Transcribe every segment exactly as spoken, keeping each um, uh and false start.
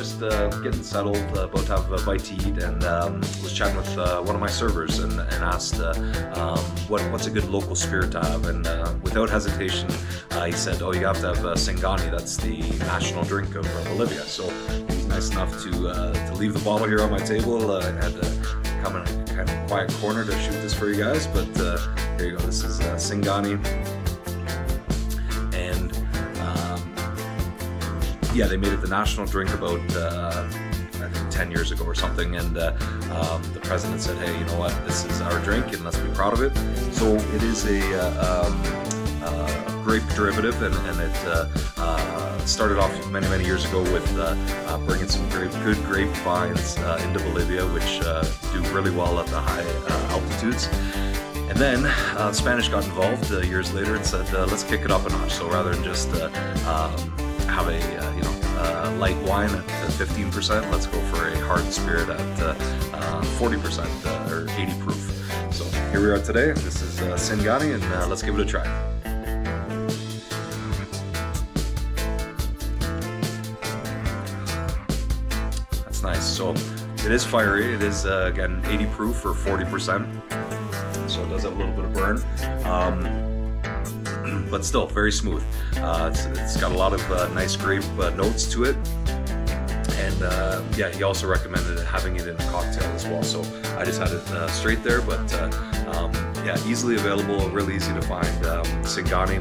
just uh, getting settled, uh, both have a bite to eat, and um, was chatting with uh, one of my servers and, and asked uh, um, what, what's a good local spirit to have, and uh, without hesitation uh, he said, oh, you have to have uh, Singani, that's the national drink of uh, Bolivia. So he was nice enough to, uh, to leave the bottle here on my table. uh, I had to come in a kind of quiet corner to shoot this for you guys, but uh, here you go, this is uh, Singani. Yeah, they made it the national drink about uh, I think ten years ago or something, and uh, um, the president said, hey, you know what, this is our drink and let's be proud of it. So it is a uh, um, uh, grape derivative, and, and it uh, uh, started off many, many years ago with uh, uh, bringing some grape, good grape vines uh, into Bolivia, which uh, do really well at the high uh, altitudes. And then uh, Spanish got involved uh, years later and said, uh, let's kick it up a notch. So rather than just uh, um, have a uh, you know uh, light wine at fifteen percent, let's go for a hard spirit at uh, uh, forty percent uh, or eighty proof. So here we are today. This is uh, Singani, and uh, let's give it a try. That's nice. So it is fiery. It is uh, again eighty proof or forty percent. So it does have a little bit of burn. Um, But still very smooth. Uh, it's, it's got a lot of uh, nice grape uh, notes to it, and uh, yeah, he also recommended having it in a cocktail as well. So I just had it uh, straight there, but uh, um, yeah, easily available, really easy to find. Um, Singani.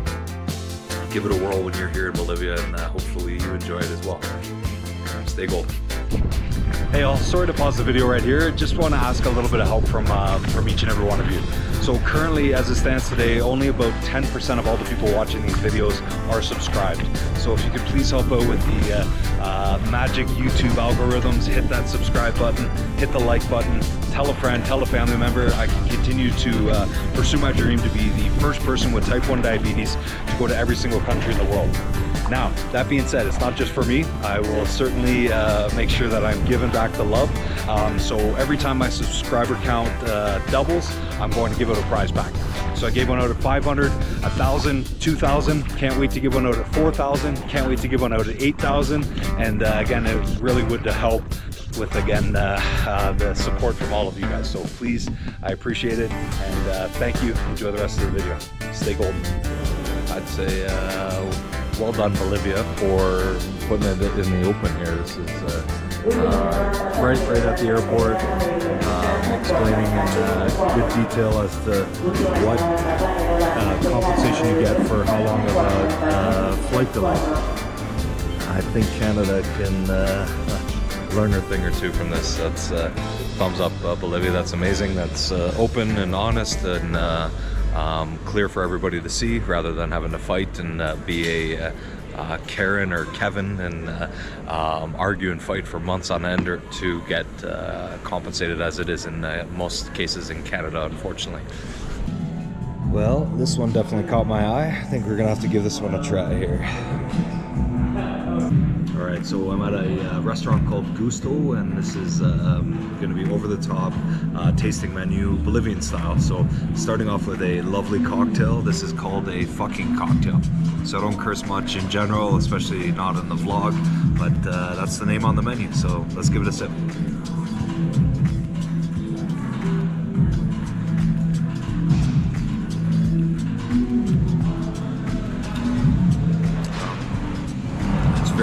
Give it a whirl when you're here in Bolivia, and uh, hopefully you enjoy it as well. Stay gold. Hey all, sorry to pause the video right here. Just want to ask a little bit of help from uh, from each and every one of you. So currently, as it stands today, only about ten percent of all the people watching these videos are subscribed. So if you could please help out with the uh, uh, magic YouTube algorithms, hit that subscribe button, hit the like button, tell a friend, tell a family member. I can continue to uh, pursue my dream to be the first person with type one diabetes to go to every single country in the world. Now, that being said, it's not just for me. I will certainly uh, make sure that I'm giving back the love. Um, so every time my subscriber count uh, doubles, I'm going to give out a prize pack. So I gave one out at five hundred, one thousand, two thousand. Can't wait to give one out at four thousand. Can't wait to give one out at eight thousand. And uh, again, it really would help with, again, uh, uh, the support from all of you guys. So please, I appreciate it. And uh, thank you. Enjoy the rest of the video. Stay golden. I'd say, uh, well done, Bolivia, for putting it in the open here. This is uh, uh, right, right at the airport, um, explaining in uh, good detail as to what uh, compensation you get for how long of a uh, flight delay. I think Canada can uh, learn a thing or two from this. That's uh, thumbs up, uh, Bolivia. That's amazing. That's uh, open and honest, and Uh, Um, clear for everybody to see, rather than having to fight and uh, be a uh, uh, Karen or Kevin and uh, um, argue and fight for months on end or to get uh, compensated, as it is in uh, most cases in Canada, unfortunately. Well, this one definitely caught my eye. I think we're gonna have to give this one a try here. All right, so I'm at a uh, restaurant called Gusto, and this is uh, um, going to be over-the-top uh, tasting menu, Bolivian style. So starting off with a lovely cocktail. This is called a fucking cocktail. So I don't curse much in general, especially not in the vlog, but uh, that's the name on the menu. So let's give it a sip.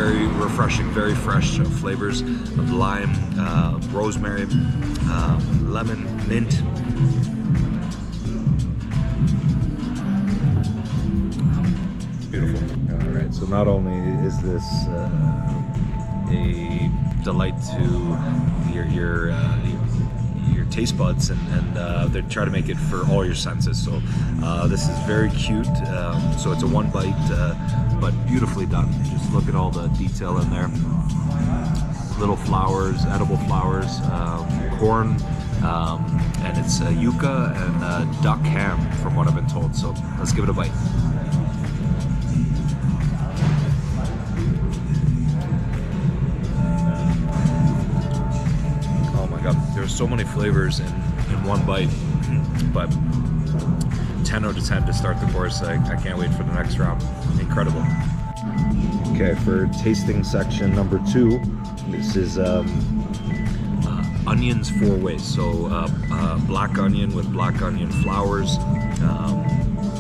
Very refreshing, very fresh uh, flavors of lime, uh, rosemary, uh, lemon, mint. Beautiful. All right, so not only is this uh, a delight to your, your, uh, your, your taste buds, and, and uh, they try to make it for all your senses. So uh, this is very cute. Um, so it's a one bite, uh, but beautifully done. Just look at all the detail in there. Little flowers, edible flowers, um, corn, um, and it's uh, yuca and uh, duck ham, from what I've been told. So let's give it a bite. Oh my God, there's so many flavors in, in one bite, but ten out of ten to start the course. I, I can't wait for the next round. Incredible. Okay, for tasting section number two, This is um, uh, onions four ways. So uh, uh, black onion with black onion flowers, um,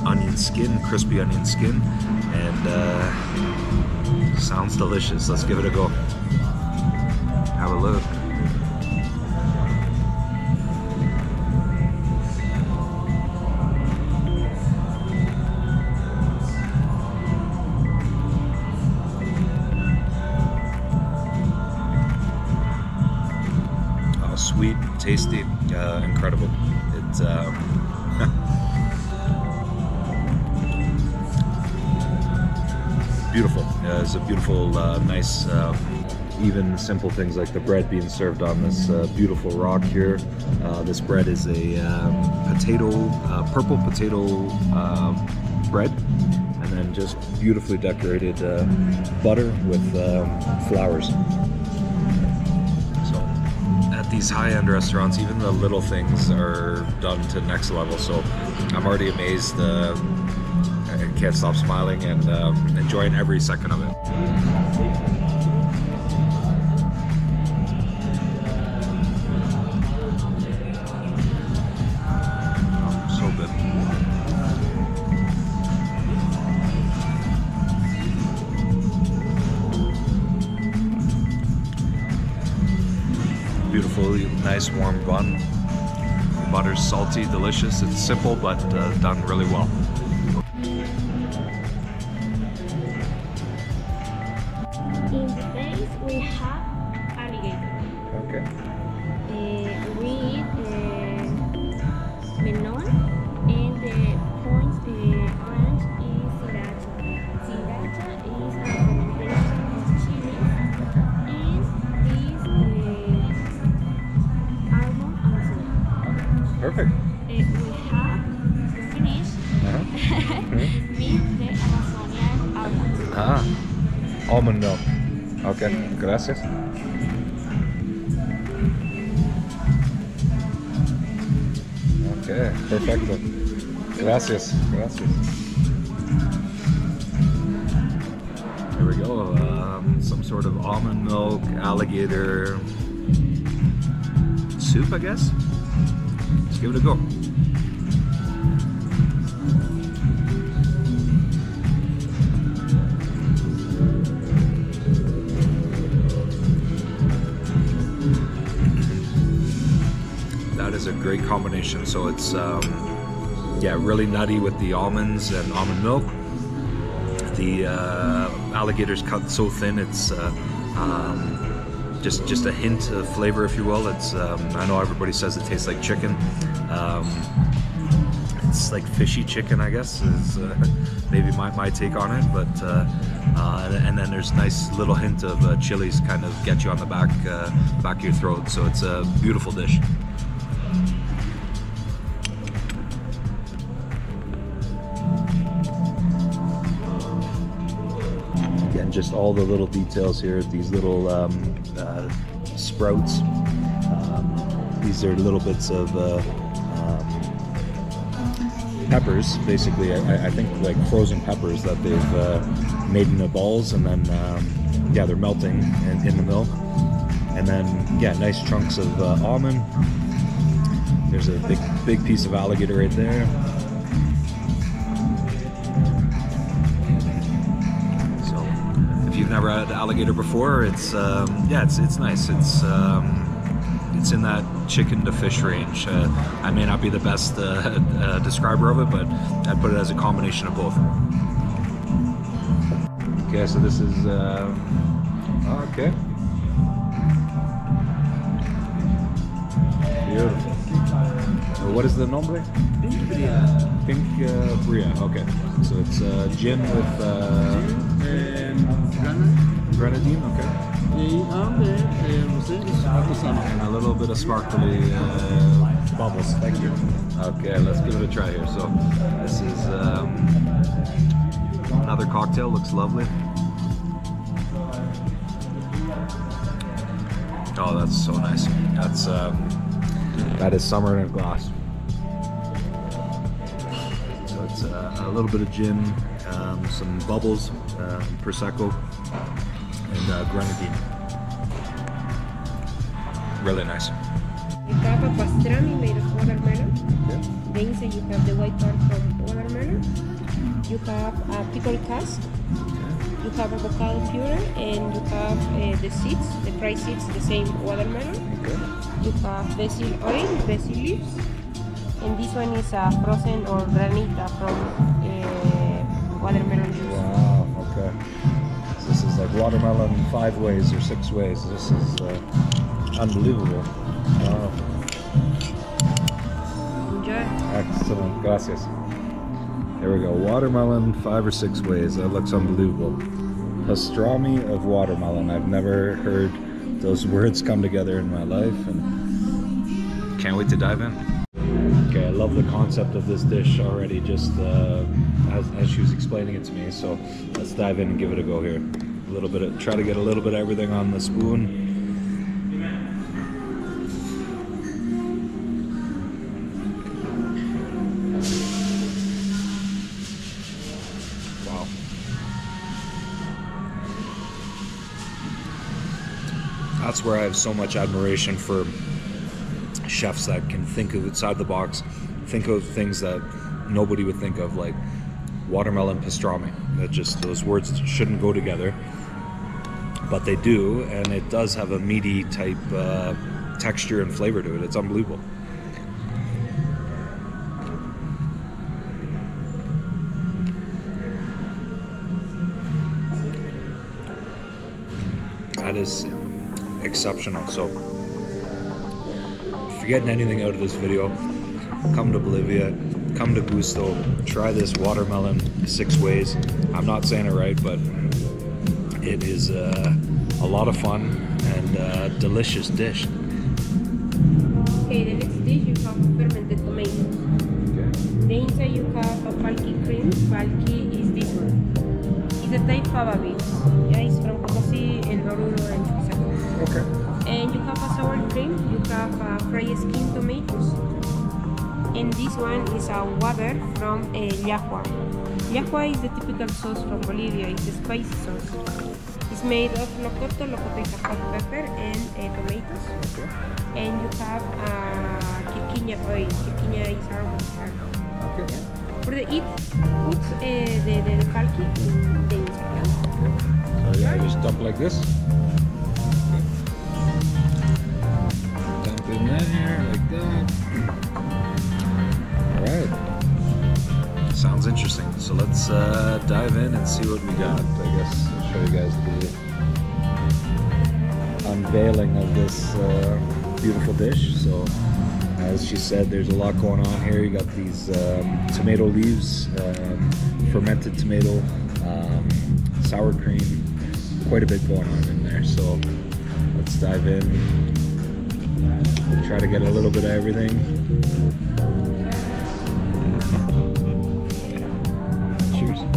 onion skin, crispy onion skin, and uh, sounds delicious. Let's give it a go. Have a look. Sweet, tasty, uh, incredible. It's um, beautiful. Uh, it's a beautiful, uh, nice, uh, even simple things like the bread being served on this uh, beautiful rock here. Uh, this bread is a um, potato, uh, purple potato um, bread, and then just beautifully decorated uh, butter with um, flowers. These high-end restaurants, even the little things are done to next level, so I'm already amazed. uh, I can't stop smiling and um, enjoying every second of it. So good. Beautiful, nice warm bun. Butter's salty, delicious. It's simple but uh, done really well. In Spain we have alligator. Okay. Uh, we eat uh, melon, and the point uh, orange is sriracha. Sriracha is a combination of chili. Perfect. Uh, we have finished with the Amazonian almond. Ah, almond milk. Okay, gracias. Okay, perfecto. Gracias, gracias. There we go. Um, some sort of almond milk, alligator soup, I guess. Let's give it a go. That is a great combination. So it's um, yeah, really nutty with the almonds and almond milk. The uh, alligator's cut so thin, it's uh, um, Just, just a hint of flavor, if you will. It's um, I know everybody says it tastes like chicken. Um, it's like fishy chicken, I guess, is uh, maybe my, my take on it. But uh, uh, and then there's nice little hint of uh, chilies, kind of get you on the back, uh, back of your throat. So it's a beautiful dish. And just all the little details here, these little um, uh, sprouts. Um, these are little bits of uh, um, peppers, basically. I, I think like frozen peppers that they've uh, made into balls, and then um, yeah, they're melting in, in the milk. And then yeah, nice chunks of uh, almond. There's a big, big piece of alligator right there. Never had alligator before. It's um, yeah, it's it's nice. It's um, it's in that chicken to fish range. Uh, I may not be the best uh, uh, describer of it, but I'd put it as a combination of both. Okay, so this is uh, okay. Beautiful. So what is the nombre? Pink Bria. Pink uh, Bria. Okay, so it's uh, gin with. Uh, Grenadine, okay. And a little bit of sparkly uh, bubbles. Thank you. Okay, let's give it a try here. So this is um, another cocktail. Looks lovely. Oh, that's so nice. That's um, that is summer in a glass. So it's uh, a little bit of gin, um, some bubbles, uh, Prosecco, and uh, grenadine. really nice. You have a pastrami made of watermelon. Yeah. The inside you have the white part from watermelon. You have a pickle cask. Yeah. You have avocado puree, and you have uh, the seeds, the dried seeds, the same watermelon. Okay. You have basil orange, basil leaves, and this one is a frozen or granita from uh, watermelon juice. Wow. Okay. So this is like watermelon five ways or six ways. This is uh, unbelievable. Wow. Enjoy. Excellent. Gracias. There we go. Watermelon five or six ways. That looks unbelievable. Pastrami of watermelon. I've never heard those words come together in my life, and can't wait to dive in. Okay, I love the concept of this dish already, just uh, as, as she was explaining it to me. So let's dive in and give it a go here. A little bit of, try to get a little bit of everything on the spoon. That's where I have so much admiration for chefs that can think of outside the box, think of things that nobody would think of, like watermelon pastrami. That just, those words shouldn't go together, but they do, and it does have a meaty type uh, texture and flavor to it. It's unbelievable. That is exceptional. So if you're getting anything out of this video, come to Bolivia, come to Gusto, try this watermelon six ways. I'm not saying it right, but it is uh, a lot of fun and uh, delicious dish. Okay, the next dish you have fermented tomatoes. Okay. The inside you have a palqui cream. Palqui is different. It's a type fava beans. Yeah, it's from Cocosi and Oruro and Prosecco. Okay. And you have a sour cream, you have a fried skin tomatoes, and this one is a water from a yahua. Yahua is the typical sauce from Bolivia, it's a spicy sauce. It's made of locoto, locoto is a hot pepper and uh, tomatoes. Okay. And you have a uh, quequinha oil, quequinha is our water. Okay. Yeah. For the eat, put uh, the, the, the palqui in the inside. Okay. So yeah, you just dump like this. In there, like that. All right. Sounds interesting. So let's uh, dive in and see what we got. I guess I'll show you guys the unveiling of this uh, beautiful dish. So, as she said, there's a lot going on here. You got these um, tomato leaves, um, fermented tomato, um, sour cream. Quite a bit going on in there. So let's dive in. Try to get a little bit of everything. Cheers. Okay.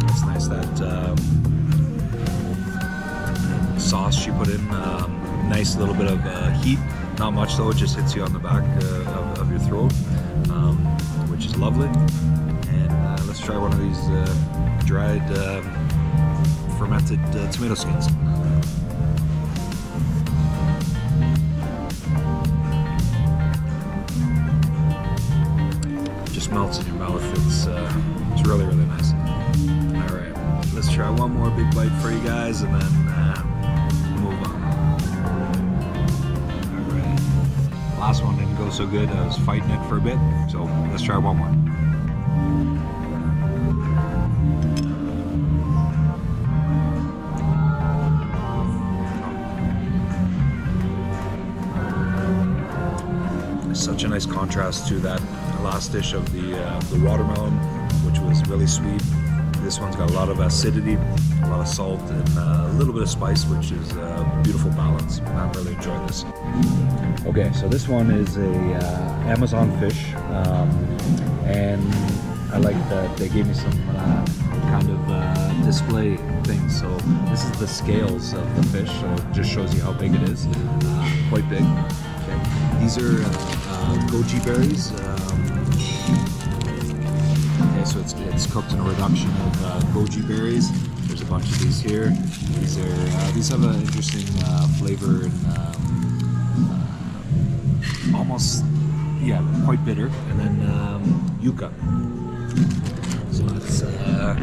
That's nice. That um, sauce she put in, um, nice little bit of uh, heat. Not much though, it just hits you on the back uh, of, of your throat, um, which is lovely. And uh, let's try one of these uh, dried uh, fermented uh, tomato skins. It just melts in your mouth. It's uh, it's really really nice. All right, let's try one more big bite for you guys, and then uh, move on. All right, last one didn't go so good. I was fighting it for a bit, so let's try one more. Such a nice contrast to that last dish of the, uh, the watermelon, which was really sweet. This one's got a lot of acidity, a lot of salt, and uh, a little bit of spice, which is a beautiful balance. I'm really enjoying this. Okay, so this one is a uh, Amazon fish, um, and I like that they gave me some uh, kind of uh, display thing. So this is the scales of the fish, so it just shows you how big it is. Uh, quite big. Okay. These are uh, goji berries. Um, cooked in a reduction of uh, goji berries. There's a bunch of these here. These are uh, these have an interesting uh, flavor and um, uh, almost yeah quite bitter. And then um, yuca. So that's uh,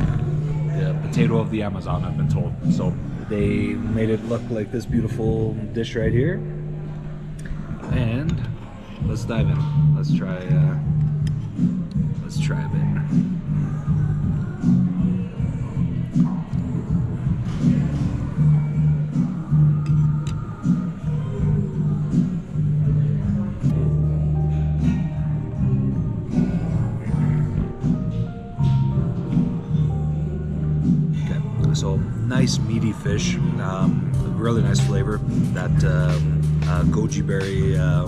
the potato of the Amazon, I've been told. So they made it look like this beautiful dish right here. And let's dive in. Let's try. Uh, let's try a bit. So nice meaty fish, um, really nice flavor. That um, uh, goji berry uh,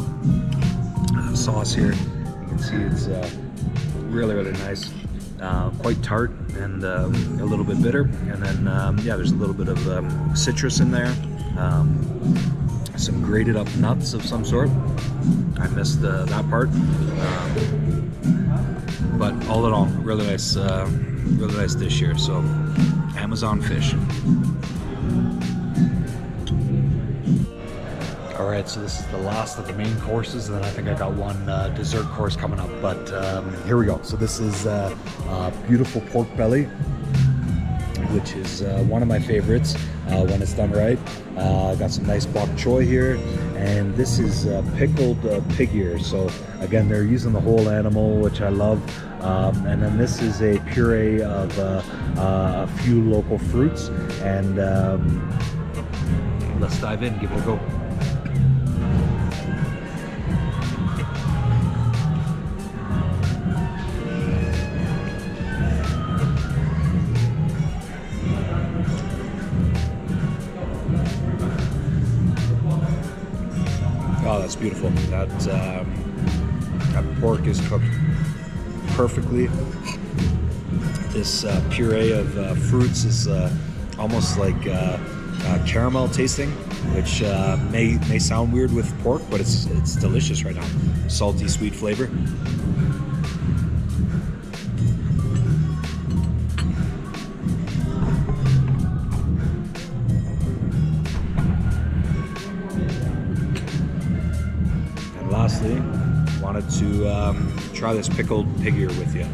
uh, sauce here, you can see it's uh, really, really nice. Uh, quite tart and um, a little bit bitter. And then um, yeah, there's a little bit of um, citrus in there. Um, some grated up nuts of some sort. I missed uh, that part. Um, but all in all, really nice, uh, really nice dish here. So. Amazon fish. Alright, so this is the last of the main courses, and then I think I got one uh, dessert course coming up, but um, here we go. So this is uh, uh, beautiful pork belly, which is uh, one of my favorites uh, when it's done right. Uh, got some nice bok choy here, and this is uh, pickled uh, pig ear. So again, they're using the whole animal, which I love. Um, and then this is a puree of uh, uh, a few local fruits. And um, let's dive in, give it a go. Oh, that's beautiful. That, um, that pork is cooked perfectly. This uh, puree of uh, fruits is uh, almost like uh, uh, caramel tasting, which uh, may may sound weird with pork, but it's it's delicious right now. Salty, sweet flavor. Lastly, wanted to um, try this pickled pig ear with you.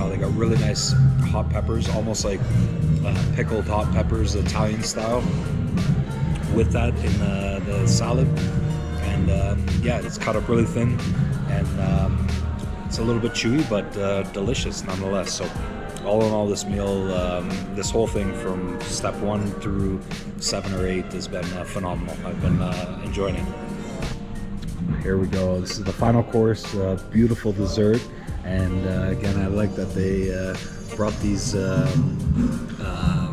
Oh, they got really nice hot peppers, almost like uh, pickled hot peppers, Italian style, with that in the, the salad. And um, yeah, it's cut up really thin, and um, it's a little bit chewy, but uh, delicious nonetheless. So. All in all, this meal, um, this whole thing from step one through seven or eight has been uh, phenomenal. I've been uh, enjoying it. Here we go. This is the final course, uh, beautiful dessert. And uh, again, I like that they uh, brought these um, uh,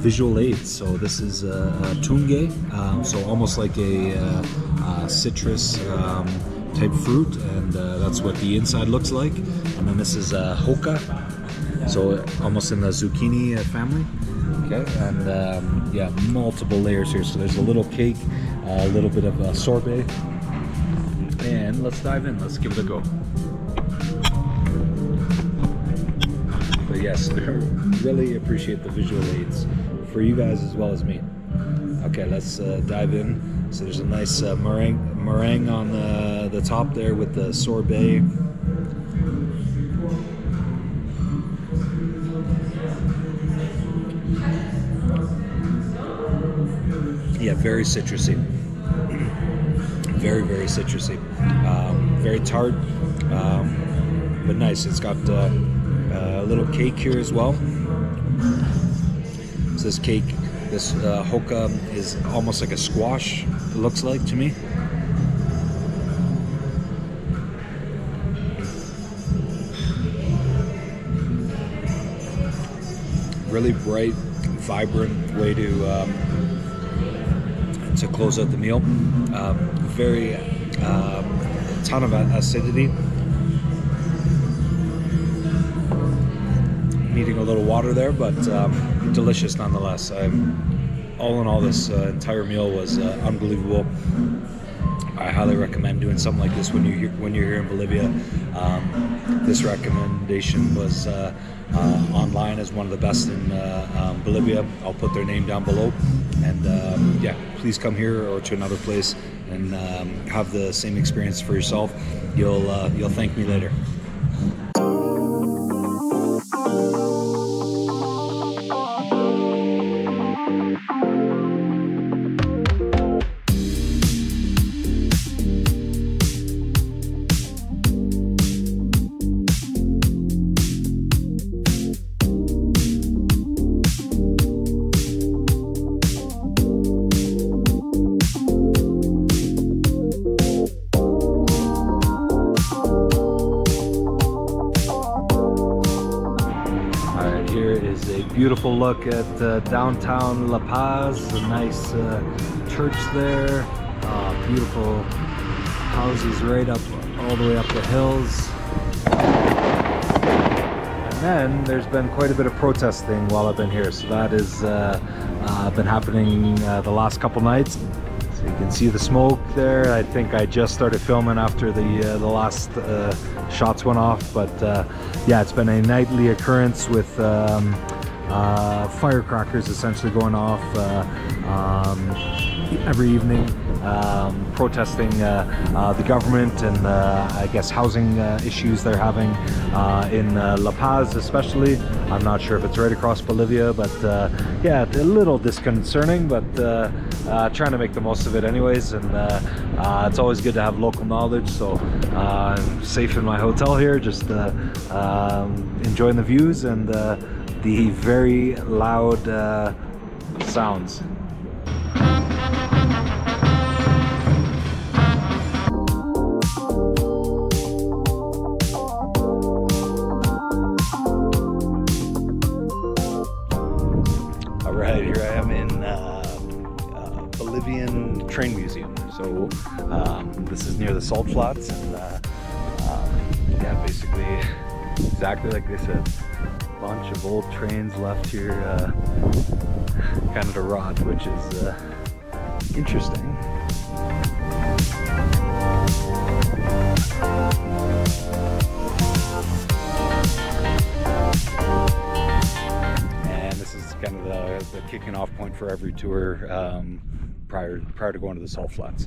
visual aids. So this is uh, a tunge, um, so almost like a uh, uh, citrus um, type fruit, and uh, that's what the inside looks like. And then this is uh, hoka, so almost in the zucchini uh, family. Okay, and um, yeah, multiple layers here. So there's a little cake, a uh, little bit of uh, sorbet, and let's dive in. Let's give it a go. But yes, I really appreciate the visual aids for you guys as well as me. Okay, let's uh, dive in. So there's a nice uh, meringue, meringue on the, the top there with the sorbet. Yeah, very citrusy. Very, very citrusy. Um, very tart, um, but nice. It's got uh, a little cake here as well. So this cake, this uh, hoka is almost like a squash. It looks like to me. Really bright, vibrant way to um, to close out the meal. Um, very uh, a ton of acidity. Needing a little water there, but um, delicious nonetheless. I'm all in all, this uh, entire meal was uh, unbelievable. I highly recommend doing something like this when you when you're here in Bolivia. Um, this recommendation was uh, uh, online as one of the best in uh, um, Bolivia. I'll put their name down below, and um, yeah, please come here or to another place and um, have the same experience for yourself. You'll uh, you'll thank me later. Beautiful look at uh, downtown La Paz, a nice uh, church there, uh, beautiful houses right up, all the way up the hills. And then there's been quite a bit of protesting while I've been here, so that has uh, uh, been happening uh, the last couple nights. So you can see the smoke there. I think I just started filming after the, uh, the last uh, shots went off, but uh, yeah, it's been a nightly occurrence with um, Uh, firecrackers essentially going off uh, um, every evening, um, protesting uh, uh, the government and uh, I guess housing uh, issues they're having uh, in uh, La Paz especially. I'm not sure if it's right across Bolivia, but uh, yeah, a little disconcerting, but uh, uh, trying to make the most of it anyways. And uh, uh, it's always good to have local knowledge, so uh, I'm safe in my hotel here, just uh, um, enjoying the views and uh, the very loud uh, sounds. All right, here I am in uh, uh, Bolivian Train Museum. So um, this is near the salt flats, and uh, um, yeah, basically exactly like they said. Bunch of old trains left here, uh, kind of to rot, which is uh, interesting. And this is kind of the, the kicking off point for every tour um, prior prior to going to the salt flats.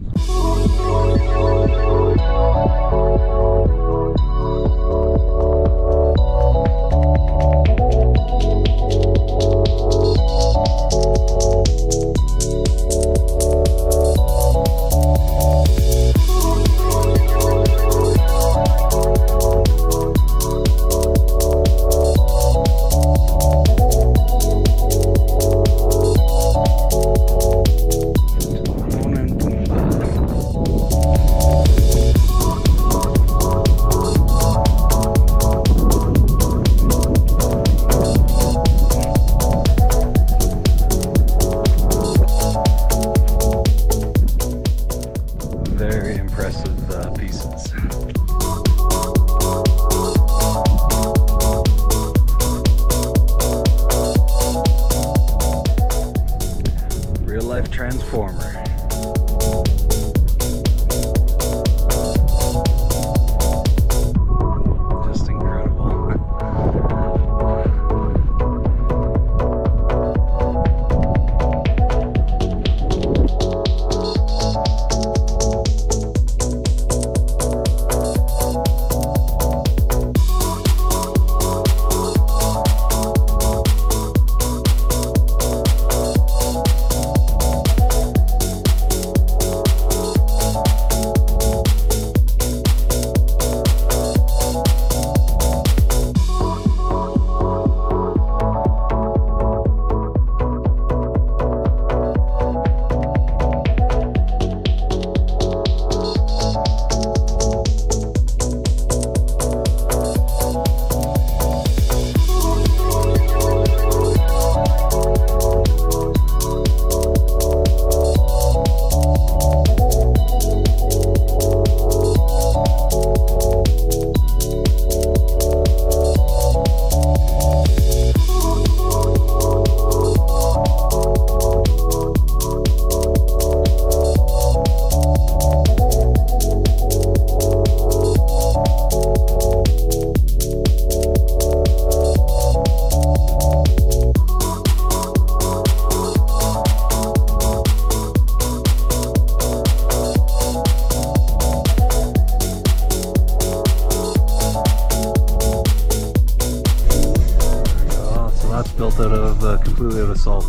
salt.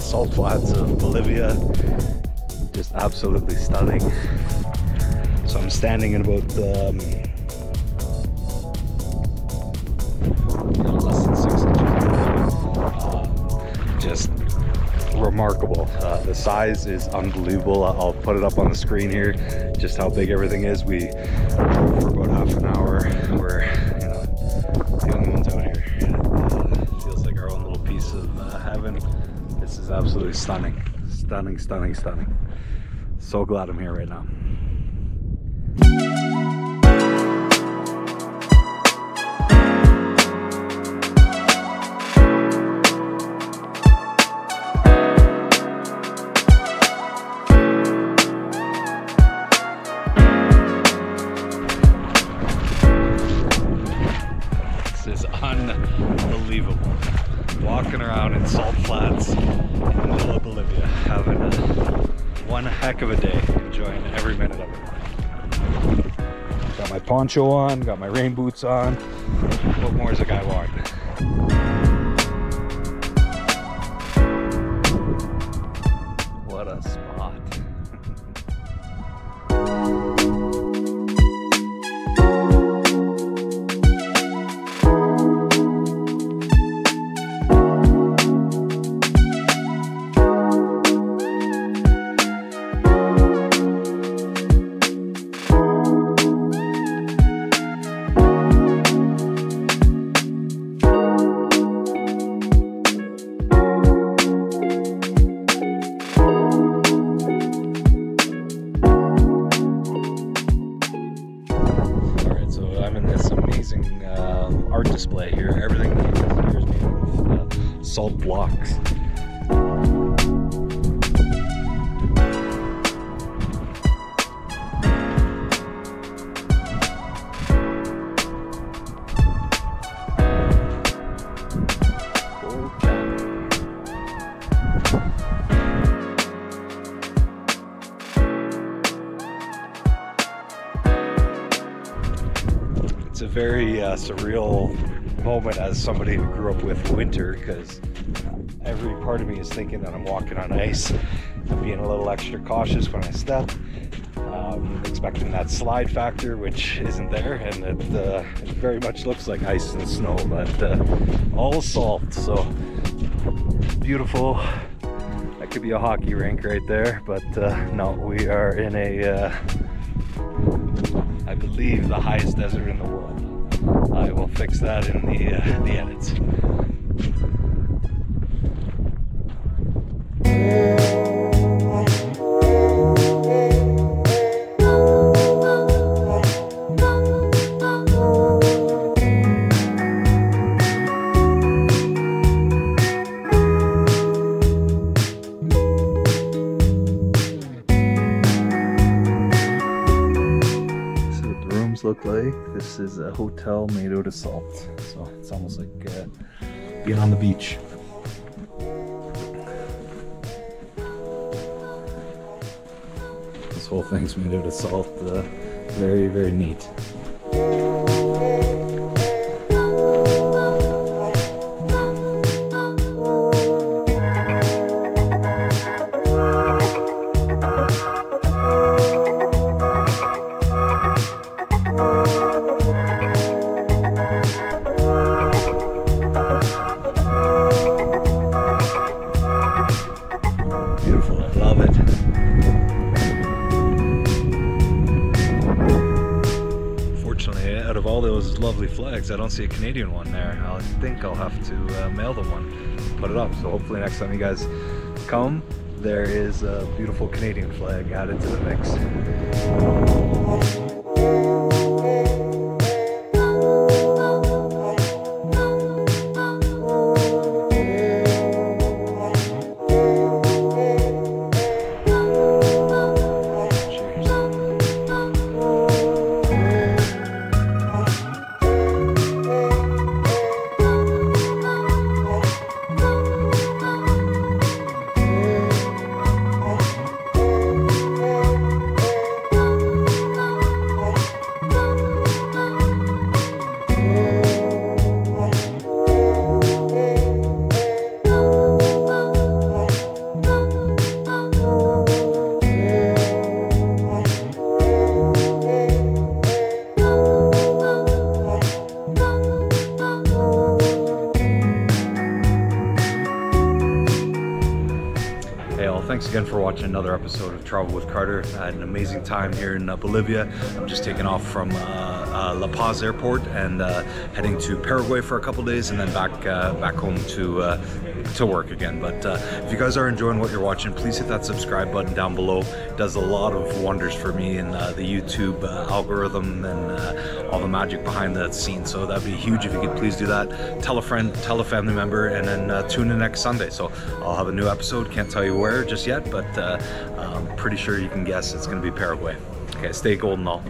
Salt flats of Bolivia, just absolutely stunning. So I'm standing in about um, less than six inches. Uh, just remarkable. Uh, the size is unbelievable. I'll put it up on the screen here, just how big everything is. We drove for about half an hour. We're you know the only ones out here. It uh, feels like our own little piece of uh, heaven. This is absolutely stunning, stunning, stunning, stunning. So glad I'm here right now. This is unbelievable. Walking around in salt flats in the middle of Bolivia, having a, one heck of a day, enjoying every minute of it. Got my poncho on, got my rain boots on. What more does a guy want? What a spot. Art display here. Everything here is made of uh, salt blocks. It's a very uh, surreal moment as somebody who grew up with winter, because every part of me is thinking that I'm walking on ice. I'm being a little extra cautious when I step, um, expecting that slide factor, which isn't there, and it, uh, it very much looks like ice and snow, but uh, all salt. So beautiful. That could be a hockey rink right there, but uh, no, we are in a uh, I believe the highest desert in the world. I will fix that in the, uh, the edits. Look like this is a hotel made out of salt, so it's almost like uh, being on the beach. This whole thing's made out of salt. Uh, very very neat. Out of all those lovely flags, I don't see a Canadian one there. I think I'll have to uh, mail them one, put it up. So hopefully next time you guys come, there is a beautiful Canadian flag added to the mix. Thanks again for watching another episode of Travel with Carter. I had an amazing time here in uh, Bolivia. I'm just taking off from uh, uh, La Paz Airport and uh, heading to Paraguay for a couple days and then back uh, back home to uh, to work again. But uh, if you guys are enjoying what you're watching, please hit that subscribe button down below. It does a lot of wonders for me in uh, the YouTube uh, algorithm and uh, all the magic behind that scene. So that'd be huge if you could please do that. Tell a friend, tell a family member, and then uh, tune in next Sunday. So I'll have a new episode. Can't tell you where just yet, but uh, I'm pretty sure you can guess it's going to be Paraguay. Okay, stay golden all.